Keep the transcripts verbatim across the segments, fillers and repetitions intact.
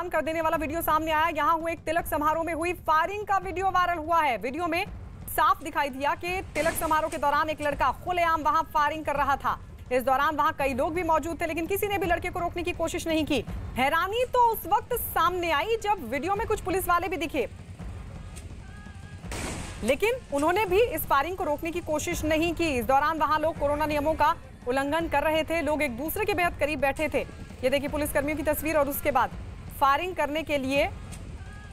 हैरान कर देने वाला वीडियो सामने आया। यहाँ हुए एक तिलक समारोह में हुई फायरिंग का वीडियो वायरल हुआ है। वीडियो में साफ दिखाई दिया कि तिलक समारोह के दौरान एक लड़का खुलेआम वहां फायरिंग कर रहा था। इस दौरान वहां कई लोग भी मौजूद थे, लेकिन किसी ने भी लड़के को रोकने की कोशिश नहीं की। हैरानी तो उस वक्त सामने आई जब वीडियो में कुछ पुलिस वाले भी दिखे, लेकिन उन्होंने भी इस फायरिंग को रोकने की कोशिश नहीं की। इस दौरान वहां लोग कोरोना नियमों का उल्लंघन कर रहे थे। लोग एक दूसरे के बेहद करीब बैठे थे। ये देखिए पुलिसकर्मियों की तस्वीर और उसके बाद फायरिंग करने के लिए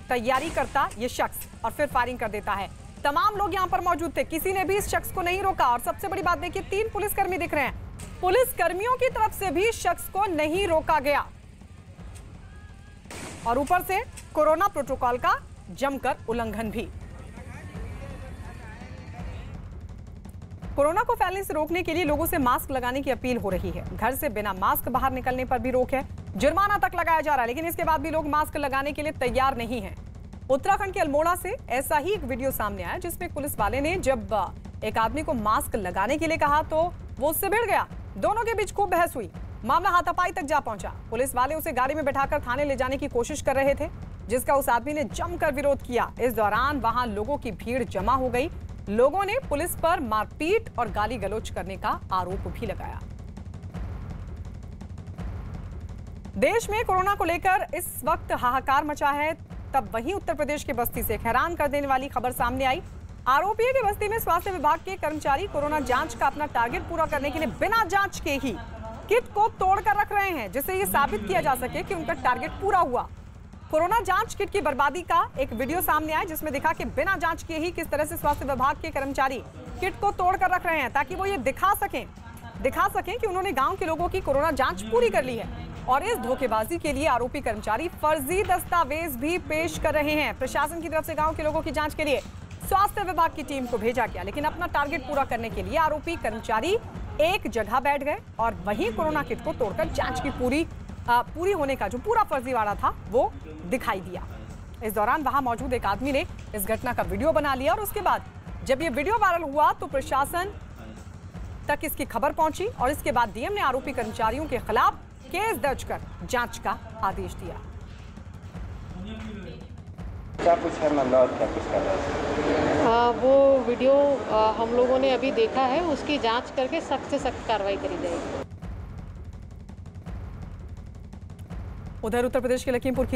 तैयारी करता ये शख्स और फिर फायरिंग कर देता है। तमाम लोग यहाँ पर मौजूद थे, किसी ने भी इस शख्स को नहीं रोका। और सबसे बड़ी बात देखिए, तीन पुलिसकर्मी दिख रहे हैं। पुलिसकर्मियों की तरफ से भी शख्स को नहीं रोका गया और ऊपर से कोरोना प्रोटोकॉल का जमकर उल्लंघन भी। कोरोना को फैलने से रोकने के लिए लोगों से मास्क लगाने की अपील हो रही है। घर से बिना मास्क बाहर निकलने पर भी रोक है, जुर्माना तक लगाया जा रहा है, लेकिन इसके बाद भी लोग मास्क लगाने के लिए तैयार नहीं हैं। उत्तराखंड के अल्मोड़ा से ऐसा ही एक वीडियो सामने आया जिसमें पुलिस वाले ने जब एक आदमी को मास्क लगाने के लिए कहा तो वो उससे भिड़ गया। दोनों के बीच खूब बहस हुई, मामला हाथापाई तक जा पहुंचा। पुलिस वाले उसे गाड़ी में बैठाकर थाने ले जाने की कोशिश कर रहे थे, जिसका उस आदमी ने जमकर विरोध किया। इस दौरान वहां लोगों की भीड़ जमा हो गई। लोगों ने पुलिस पर मारपीट और गाली गलौज करने का आरोप भी लगाया। देश में कोरोना को लेकर इस वक्त हाहाकार मचा है, तब वहीं उत्तर प्रदेश के बस्ती से हैरान कर देने वाली खबर सामने आई। आरोपी है कि बस्ती में स्वास्थ्य विभाग के कर्मचारी कोरोना जांच का अपना टारगेट पूरा करने के लिए बिना जांच के ही किट को तोड़कर रख रहे हैं, जिससे ये साबित किया जा सके कि उनका टारगेट पूरा हुआ। कोरोना जांच किट की बर्बादी का एक वीडियो सामने आया जिसमें दिखा कि बिना जांच किए ही किस तरह से स्वास्थ्य विभाग के कर्मचारी किट को तोड़कर रख रहे हैं, ताकि वो ये दिखा सकें दिखा सकें कि उन्होंने गांव के लोगों की कोरोना जांच पूरी कर ली है। और इस धोखेबाजी के लिए आरोपी कर्मचारी फर्जी दस्तावेज भी पेश कर रहे हैं। प्रशासन की तरफ से गाँव के लोगों की जाँच के लिए स्वास्थ्य विभाग की टीम को भेजा गया, लेकिन अपना टारगेट पूरा करने के लिए आरोपी कर्मचारी एक जगह बैठ गए और वहीं कोरोना किट को तोड़कर जाँच की पूरी आ, पूरी होने का जो पूरा फर्जीवाड़ा था वो दिखाई दिया। इस दौरान वहां मौजूद एक आदमी ने इस घटना का वीडियो बना लिया और उसके बाद जब ये वीडियो वायरल हुआ तो प्रशासन तक इसकी खबर पहुंची और इसके बाद डीएम ने आरोपी कर्मचारियों के खिलाफ केस दर्ज कर जांच का आदेश दिया। क्या कुछ है मामला और क्या कुछ कर रहा है? हाँ, वो वीडियो आ, हम लोगों ने अभी देखा है, उसकी जाँच करके सख्त से सख्त कार्रवाई करी जाएगी। उधर उत्तर प्रदेश के लखीमपुर की